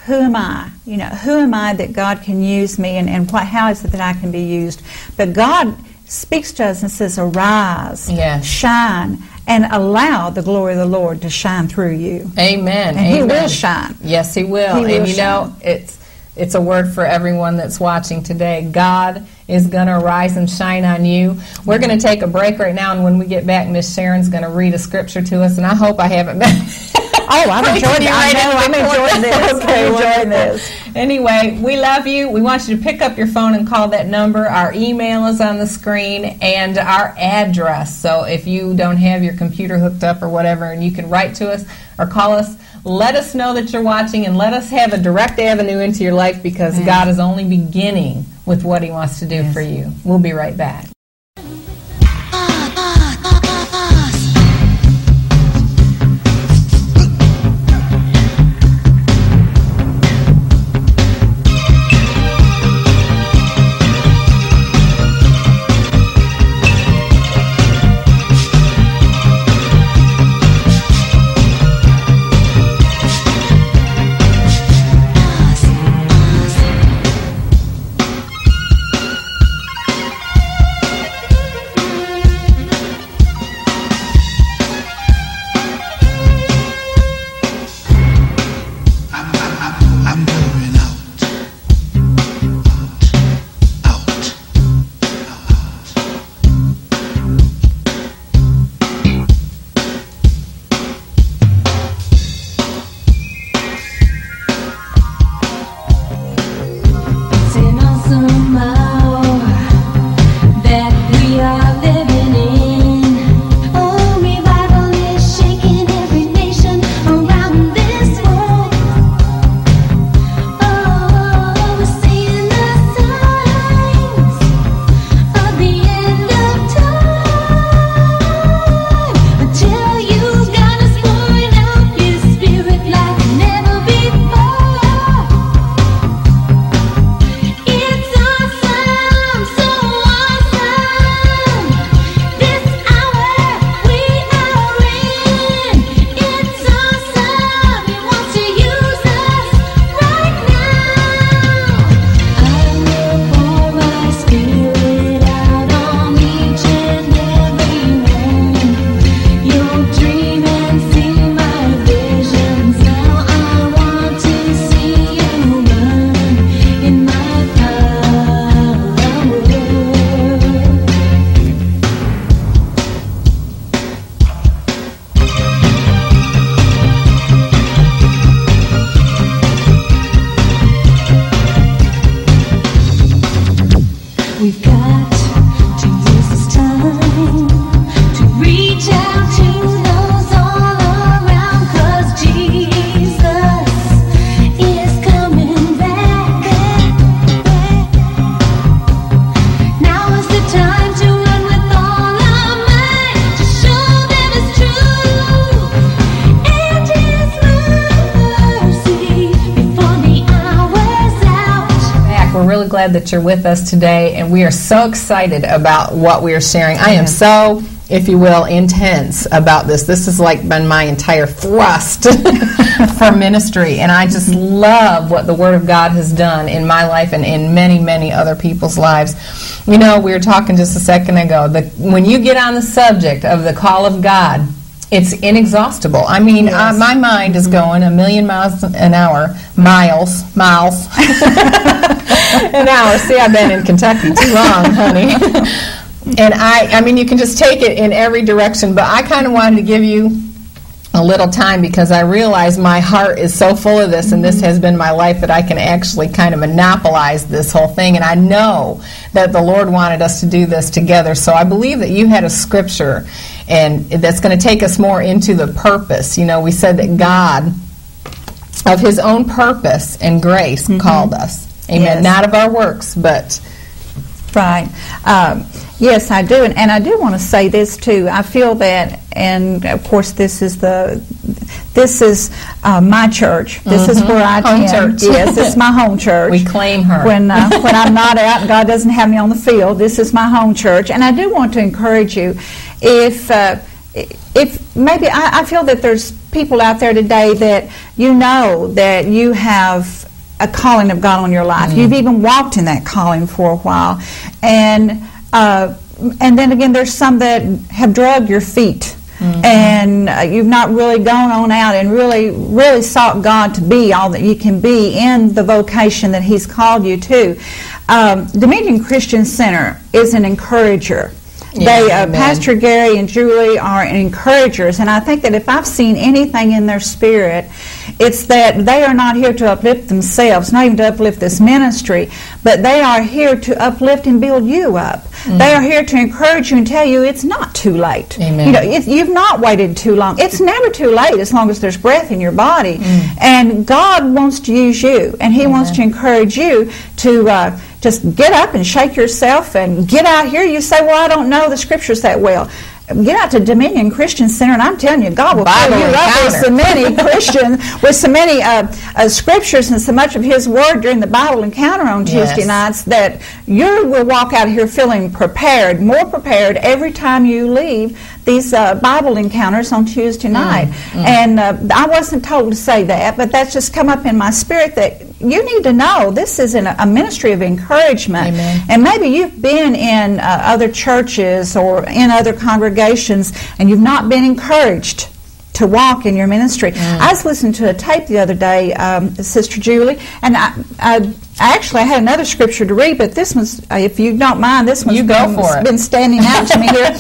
who am I? You know, who am I that God can use me, and, and what, how is it that I can be used? But God speaks to us and says, arise, yes. shine, and allow the glory of the Lord to shine through you. Amen. And Amen. He will shine. Yes, He will. He will and you shine. know, it's it's a word for everyone that's watching today. God is going to rise and shine on you. We're going to take a break right now, and when we get back, Miss Sharon's going to read a scripture to us, and I hope I haven't been Oh, I'm enjoying it. Right I know. I'm enjoying this. Okay, I'm enjoying this. Anyway, we love you. We want you to pick up your phone and call that number. Our email is on the screen and our address. So if you don't have your computer hooked up or whatever, and you can write to us or call us, let us know that you're watching and let us have a direct avenue into your life, because mm. God is only beginning with what He wants to do yes. for you. We'll be right back. Glad that you're with us today, and we are so excited about what we are sharing. I am so, if you will, intense about this. This has like been my entire thrust for ministry, and I just love what the Word of God has done in my life and in many, many other people's lives. You know, we were talking just a second ago that when you get on the subject of the call of God, it's inexhaustible. I mean, yes. uh, my mind is going a million miles an hour. Miles. Miles. An hour. See, I've been in Kentucky too long, honey. And I, I mean, you can just take it in every direction. But I kind of wanted to give you a little time because I realize my heart is so full of this, and this has been my life, that I can actually kind of monopolize this whole thing. And I know that the Lord wanted us to do this together. So I believe that you had a scripture, and that's going to take us more into the purpose. You know, we said that God, of His own purpose and grace, mm-hmm. called us. Amen. Yes. Not of our works, but... Right. Um, yes, I do. And, and I do want to say this, too. I feel that, and, of course, this is the... This is uh, my church. This mm-hmm. is where I home attend. Church. Yes, it's my home church. We claim her. When uh, when I'm not out and God doesn't have me on the field, this is my home church. And I do want to encourage you, if uh, if maybe I, I feel that there's people out there today that you know that you have a calling of God on your life. Mm-hmm. You've even walked in that calling for a while, and uh, and then again, there's some that have dragged your feet. Mm-hmm. And uh, you've not really gone on out and really, really sought God to be all that you can be in the vocation that He's called you to. Um, Dominion Christian Center is an encourager Yeah, they, uh, Pastor Gary and Julie are encouragers, and I think that if I've seen anything in their spirit, it's that they are not here to uplift themselves, not even to uplift this ministry, but they are here to uplift and build you up. Mm-hmm. They are here to encourage you and tell you it's not too late. Amen. You know, it, you've not waited too long. It's never too late as long as there's breath in your body. Mm-hmm. And God wants to use you, and He Amen. Wants to encourage you to uh, just get up and shake yourself and get out here. You say, well, I don't know the Scriptures that well. Get out to Dominion Christian Center, and I'm telling you, God will fill you up with so many Christian, with so many uh, uh, scriptures and so much of His Word during the Bible encounter on Tuesday yes. nights that you will walk out of here feeling prepared, more prepared every time you leave these uh, Bible encounters on Tuesday night. Mm, mm. And uh, I wasn't told to say that, but that's just come up in my spirit that you need to know this is an, a ministry of encouragement. Amen. And maybe you've been in uh, other churches or in other congregations and you've not been encouraged to walk in your ministry. Mm. I was listening to a tape the other day, um, Sister Julie, and I, I actually I had another scripture to read, but this one's, if you don't mind, this one's you go been, for it. been standing out to me here.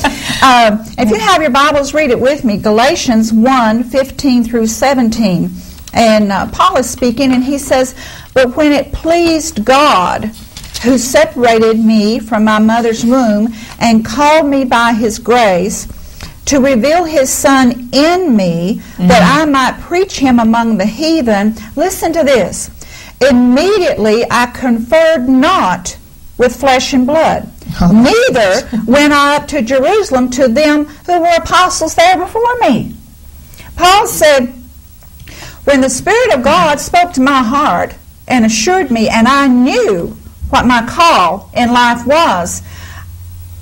Uh, if you have your Bibles, read it with me. Galatians one, fifteen through seventeen. And uh, Paul is speaking, and he says, "But when it pleased God, who separated me from my mother's womb and called me by His grace, to reveal His Son in me, mm-hmm. that I might preach Him among the heathen," listen to this, "immediately I conferred not with flesh and blood. Oh, neither went I up to Jerusalem to them who were apostles there before me." Paul said, when the Spirit of God spoke to my heart and assured me, and I knew what my call in life was,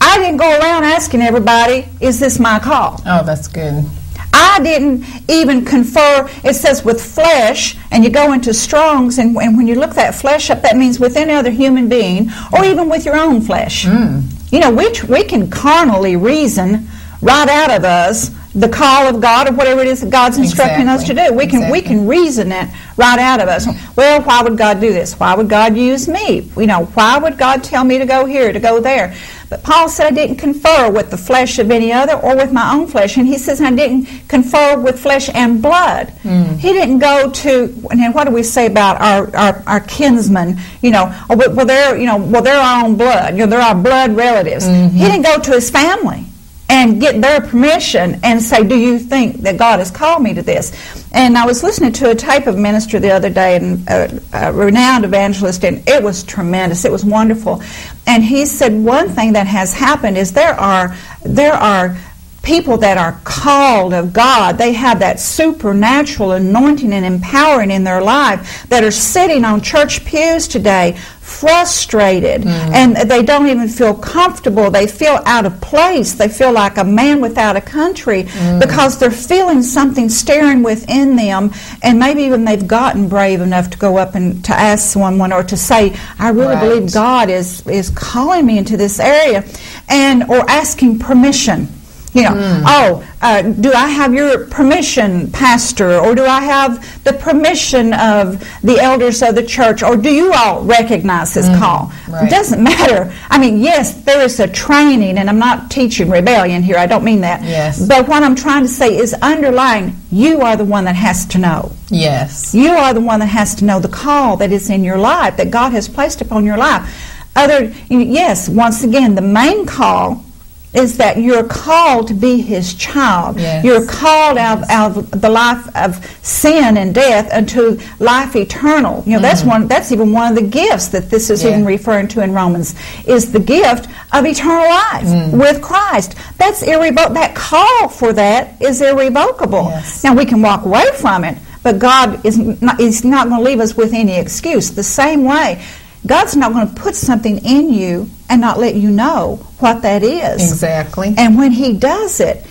I didn't go around asking everybody, is this my call? Oh, that's good. I didn't even confer. It says with flesh, and you go into Strong's, and, and when you look that flesh up, that means with any other human being, or even with your own flesh. Mm. You know, we, we can carnally reason right out of us the call of God or whatever it is that God's instructing exactly. us to do. We can exactly. we can reason it right out of us. Well, why would God do this? Why would God use me? You know, why would God tell me to go here, to go there? But Paul said, I didn't confer with the flesh of any other or with my own flesh. And he says, I didn't confer with flesh and blood. Mm. He didn't go to, and what do we say about our, our, our kinsmen? You know, oh, well, they're, you know, well, they're our own blood. You know, they're our blood relatives. Mm-hmm. He didn't go to his family and get their permission and say, do you think that God has called me to this? And I was listening to a tape of minister the other day, and a, a renowned evangelist, and it was tremendous. It was wonderful. And he said one thing that has happened is there are there are people that are called of God. They have that supernatural anointing and empowering in their life that are sitting on church pews today frustrated, mm-hmm. and they don't even feel comfortable. They feel out of place. They feel like a man without a country, mm-hmm. because they're feeling something stirring within them, and maybe even they've gotten brave enough to go up and to ask someone or to say, I really right. believe God is, is calling me into this area, and or asking permission. You know, mm. oh, uh, do I have your permission, Pastor, or do I have the permission of the elders of the church, or do you all recognize this mm. call? Right. It doesn't matter. I mean, yes, there is a training, and I'm not teaching rebellion here. I don't mean that. Yes. But what I'm trying to say is underlying, you are the one that has to know. Yes. You are the one that has to know the call that is in your life, that God has placed upon your life. Other, yes, once again, the main call is that you're called to be His child. Yes. You're called yes. out, out of the life of sin and death unto life eternal. You know, mm. that's one. That's even one of the gifts that this is yeah. even referring to in Romans, is the gift of eternal life mm. with Christ. That's irrevocable. That call for that is irrevocable. Yes. Now, we can walk away from it, but God is not, is not going to leave us with any excuse. The same way, God's not going to put something in you and not let you know what that is. Exactly. And when He does it,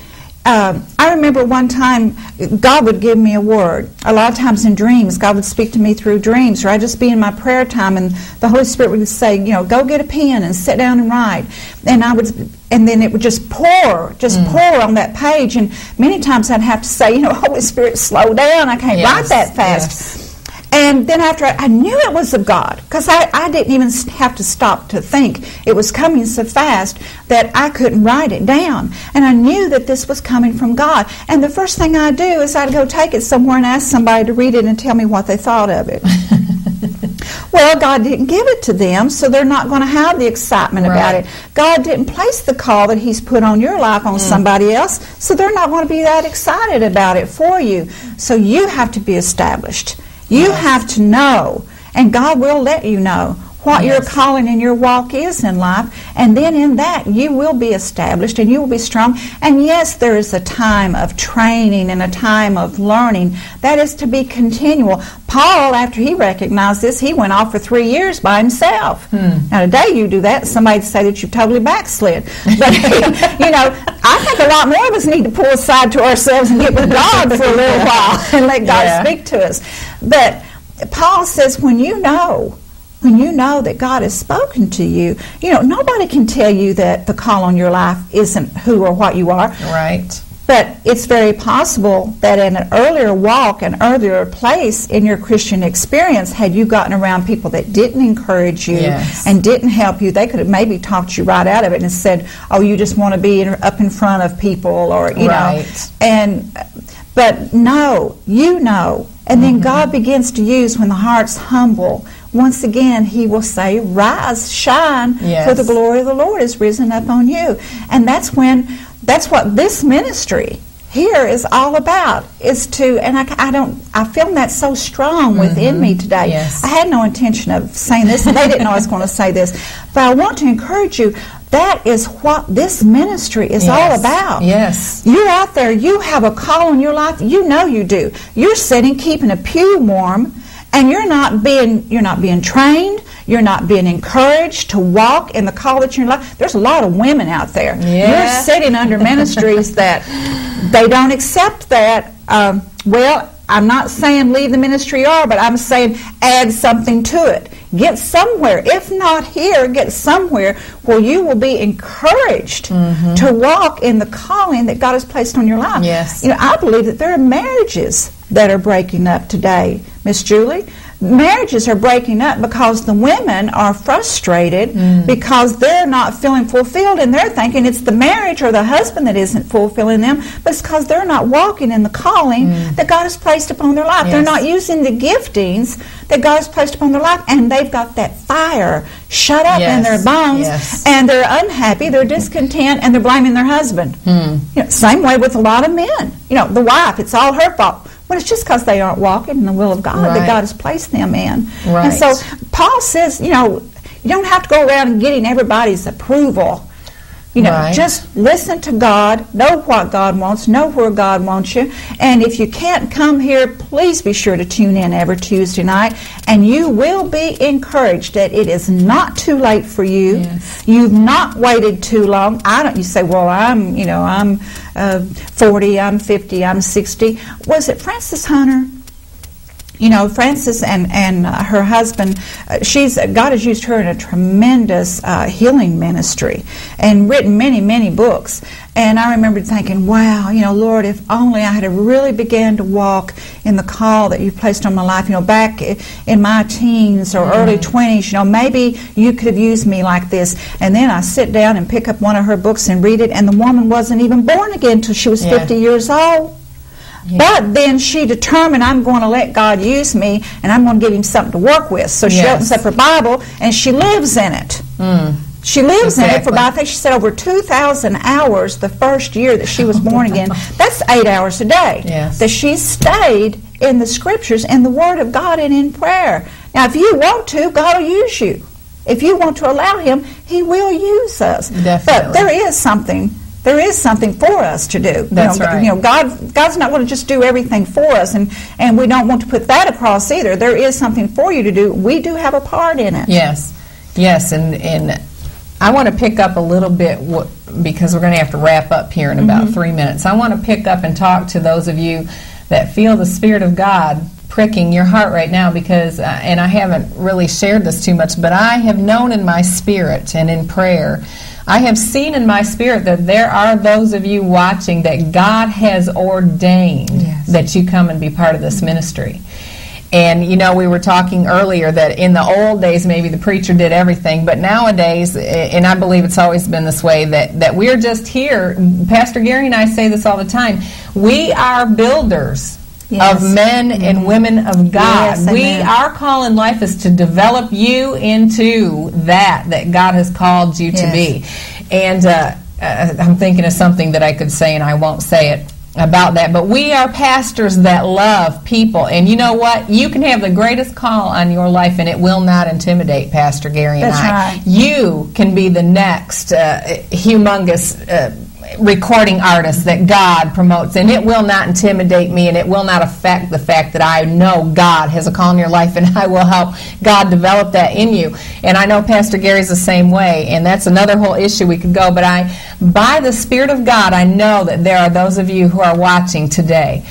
um, I remember one time God would give me a word. A lot of times in dreams, God would speak to me through dreams, or I'd just be in my prayer time, and the Holy Spirit would say, you know, go get a pen and sit down and write. And I would, and then it would just pour, just mm. pour on that page. And many times I'd have to say, you know, Holy Spirit, slow down. I can't yes. write that fast. Yes. And then after I, I knew it was of God, because I, I didn't even have to stop to think. It was coming so fast that I couldn't write it down. And I knew that this was coming from God. And the first thing I do is I'd go take it somewhere and ask somebody to read it and tell me what they thought of it. Well, God didn't give it to them, so they're not going to have the excitement right. about it. God didn't place the call that He's put on your life on mm. somebody else, so they're not going to be that excited about it for you. So you have to be established. You yes. have to know, and God will let you know what yes. your calling and your walk is in life, and then in that you will be established and you will be strong. And yes, there is a time of training and a time of learning that is to be continual. Paul, after he recognized this, he went off for three years by himself. Hmm. Now today you do that, somebody'd say that you've totally backslid. But you know, I think a lot more of us need to pull aside to ourselves and get with God for a little while and let God yeah. speak to us. But Paul says, when you know When you know that God has spoken to you, you know, nobody can tell you that the call on your life isn't who or what you are. Right. But it's very possible that in an earlier walk, an earlier place in your Christian experience, had you gotten around people that didn't encourage you yes. and didn't help you, they could have maybe talked you right out of it and said, oh, you just want to be in, up in front of people, or, you right. know. And, but no, you know. And then mm-hmm. God begins to use, when the heart's humble, once again, He will say, rise, shine, yes. for the glory of the Lord is risen up on you. And that's when, that's what this ministry here is all about, is to, and I, I don't, I feel that so strong within mm-hmm. me today. Yes. I had no intention of saying this, and they didn't know I was going to say this, but I want to encourage you, that is what this ministry is yes. all about. Yes. You're out there, you have a call in your life, you know you do. You're sitting, keeping a pew warm, and you're not being you're not being trained, you're not being encouraged to walk in the call that you're in life. There's a lot of women out there. Yeah. You're sitting under ministries that they don't accept that. Um, well, I'm not saying leave the ministry or, but I'm saying add something to it. Get somewhere. If not here, get somewhere where you will be encouraged mm-hmm. to walk in the calling that God has placed on your life. Yes. You know, I believe that there are marriages that are breaking up today, Miss Julie. Marriages are breaking up because the women are frustrated mm. because they're not feeling fulfilled, and they're thinking it's the marriage or the husband that isn't fulfilling them, but it's because they're not walking in the calling mm. that God has placed upon their life. Yes. They're not using the giftings that God has placed upon their life, and they've got that fire shut up yes. in their bones, yes. and they're unhappy, they're discontent, and they're blaming their husband. Mm. You know, same way with a lot of men. You know, the wife, it's all her fault. Well, it's just because they aren't walking in the will of God right. that God has placed them in. Right. And so Paul says, you know, you don't have to go around and getting everybody's approval. You know, right. just listen to God, know what God wants, know where God wants you. And if you can't come here, please be sure to tune in every Tuesday night. And you will be encouraged that it is not too late for you. Yes. You've not waited too long. I don't. You say, well, I'm, you know, I'm uh, forty, I'm fifty, I'm sixty. Was it Frances Hunter? You know, Frances and, and uh, her husband, uh, she's uh, God has used her in a tremendous uh, healing ministry and written many, many books. And I remember thinking, wow, you know, Lord, if only I had really began to walk in the call that you placed on my life, you know, back in my teens or mm-hmm. early twenties, you know, maybe you could have used me like this. And then I sit down and pick up one of her books and read it, and the woman wasn't even born again until she was yeah. fifty years old. Yeah. But then she determined, I'm going to let God use me, and I'm going to give Him something to work with. So she yes. opens up her Bible, and she lives in it. Mm. She lives exactly. in it for about, I think she said, over two thousand hours the first year that she was born again. That's eight hours a day yes. that she stayed in the Scriptures, in the Word of God, and in prayer. Now, if you want to, God will use you. If you want to allow Him, He will use us. Definitely. But there is something. There is something for us to do. That's you know, right. You know, God, God's not going to just do everything for us, and, and we don't want to put that across either. There is something for you to do. We do have a part in it. Yes, yes, and, and I want to pick up a little bit what, because we're going to have to wrap up here in about mm-hmm. three minutes. I want to pick up and talk to those of you that feel the Spirit of God pricking your heart right now, because, uh, and I haven't really shared this too much, but I have known in my spirit and in prayer, I have seen in my spirit that there are those of you watching that God has ordained yes. that you come and be part of this ministry. And, you know, we were talking earlier that in the old days maybe the preacher did everything, but nowadays, and I believe it's always been this way, that, that we're just here. Pastor Gary and I say this all the time. We are builders yes. of men mm-hmm. and women of God. Yes, we, our call in life is to develop you into that that God has called you yes. to be. And uh, uh, I'm thinking of something that I could say, and I won't say it. About that, but we are pastors that love people, and you know what? You can have the greatest call on your life, and it will not intimidate Pastor Gary and That's I. Right. You can be the next uh, humongous uh, recording artist that God promotes, and it will not intimidate me, and it will not affect the fact that I know God has a call in your life, and I will help God develop that in you. And I know Pastor Gary's the same way, and that's another whole issue we could go, but I, by the Spirit of God, I know that there are those of you who are watching today,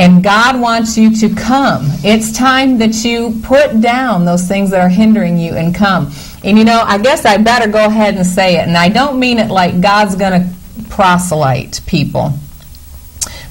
and God wants you to come. It's time that you put down those things that are hindering you and come. And you know, I guess I better go ahead and say it, and I don't mean it like God's going to proselyte people,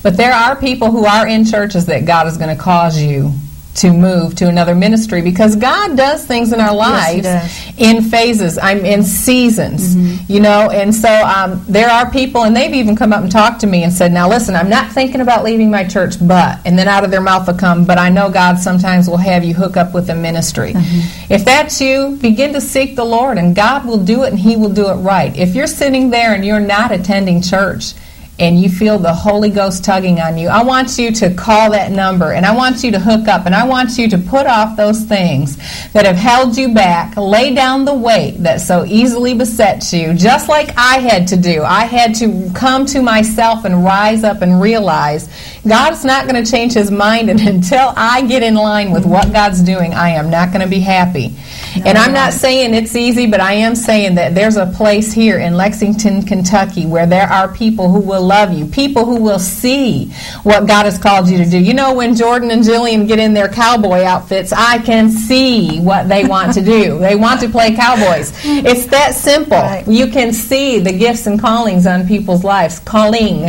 but there are people who are in churches that God is going to cause you to move to another ministry, because God does things in our lives yes, in phases, I'm in seasons, mm-hmm. you know, and so um, there are people, and they've even come up and talked to me and said, now listen, I'm not thinking about leaving my church, but, and then out of their mouth will come, but I know God sometimes will have you hook up with a ministry. Mm-hmm. If that's you, begin to seek the Lord, and God will do it, and He will do it right. If you're sitting there and you're not attending church, and you feel the Holy Ghost tugging on you, I want you to call that number, and I want you to hook up, and I want you to put off those things that have held you back, lay down the weight that so easily besets you, just like I had to do. I had to come to myself and rise up and realize God's not going to change His mind, and until I get in line with what God's doing, I am not going to be happy. No, and I'm not saying it's easy, but I am saying that there's a place here in Lexington, Kentucky, where there are people who will love you, people who will see what God has called you to do. You know, when Jordan and Jillian get in their cowboy outfits, I can see what they want to do. They want to play cowboys. It's that simple. Right. You can see the gifts and callings on people's lives, calling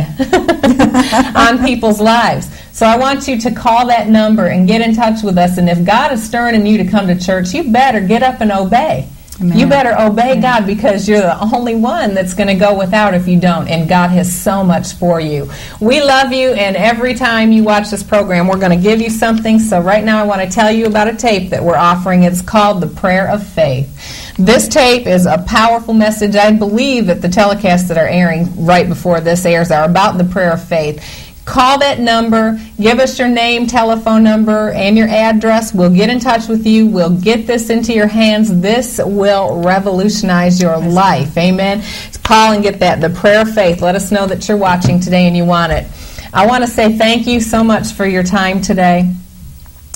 on people's lives. So I want you to call that number and get in touch with us. And if God is stirring in you to come to church, you better get up and obey. Amen. You better obey Amen. God, because you're the only one that's going to go without if you don't. And God has so much for you. We love you, and every time you watch this program, we're going to give you something. So right now I want to tell you about a tape that we're offering. It's called The Prayer of Faith. This tape is a powerful message. I believe that the telecasts that are airing right before this airs are about the prayer of faith. Call that number, give us your name, telephone number, and your address. We'll get in touch with you. We'll get this into your hands. This will revolutionize your life. Amen. Call and get that, the prayer of faith. Let us know that you're watching today and you want it. I want to say thank you so much for your time today.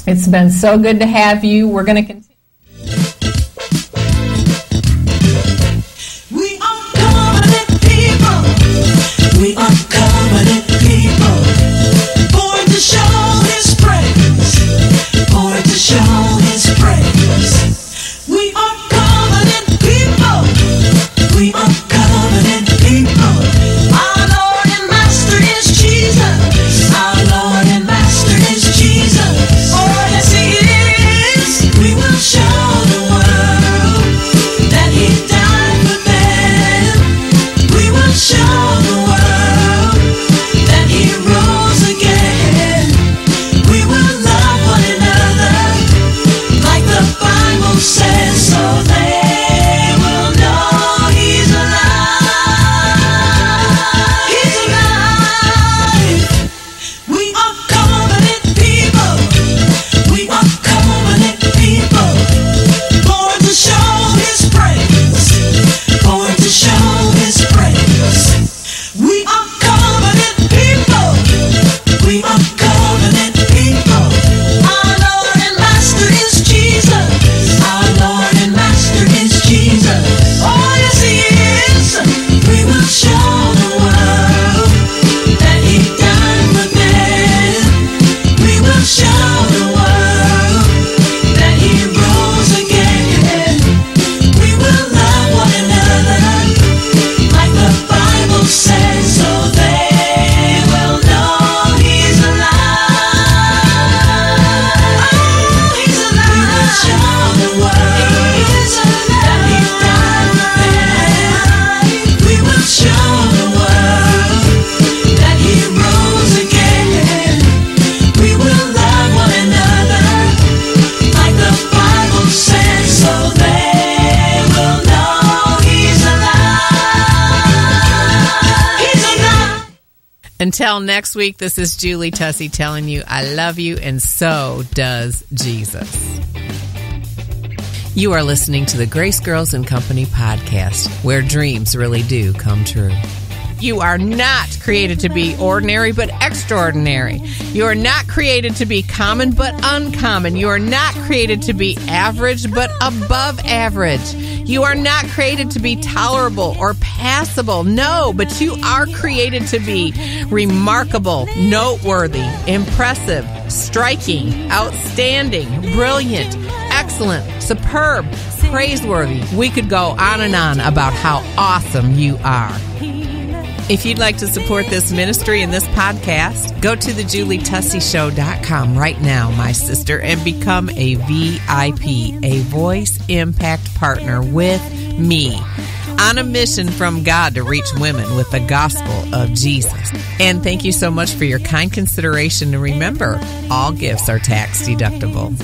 It's been so good to have you. We're going to continue. We are covenant people. We are covenant people. Born to show His praise. Born to show His praise. We are covenant people. We are covenant people. Our Lord and Master is Jesus. Our Lord and Master is Jesus. For as He is, we will show the world that He died for them. We will show the show His praise, born to show His praise. Until next week, this is Julie Tussey telling you I love you, and so does Jesus. You are listening to the Grace Girls and Company podcast, where dreams really do come true. You are not created to be ordinary, but extraordinary. You are not created to be common, but uncommon. You are not created to be average, but above average. You are not created to be tolerable or passable. No, but you are created to be remarkable, noteworthy, impressive, striking, outstanding, brilliant, excellent, superb, praiseworthy. We could go on and on about how awesome you are. If you'd like to support this ministry and this podcast, go to the Julie Tussey Show dot com right now, my sister, and become a V I P, a Voice Impact Partner with me, on a mission from God to reach women with the gospel of Jesus. And thank you so much for your kind consideration. And remember, all gifts are tax deductible.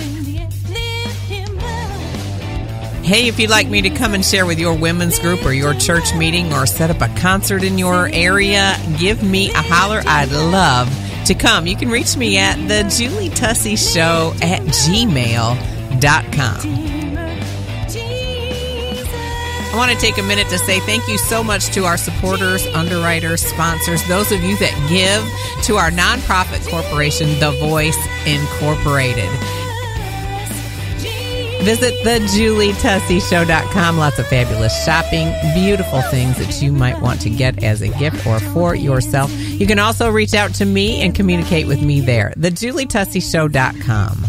Hey, if you'd like me to come and share with your women's group or your church meeting or set up a concert in your area, give me a holler. I'd love to come. You can reach me at the Julie Tussey Show at gmail dot com. I want to take a minute to say thank you so much to our supporters, underwriters, sponsors, those of you that give to our nonprofit corporation, The Voice Incorporated. Visit the Julie Tussey Show dot com. Lots of fabulous shopping, beautiful things that you might want to get as a gift or for yourself. You can also reach out to me and communicate with me there. the Julie Tussey Show dot com.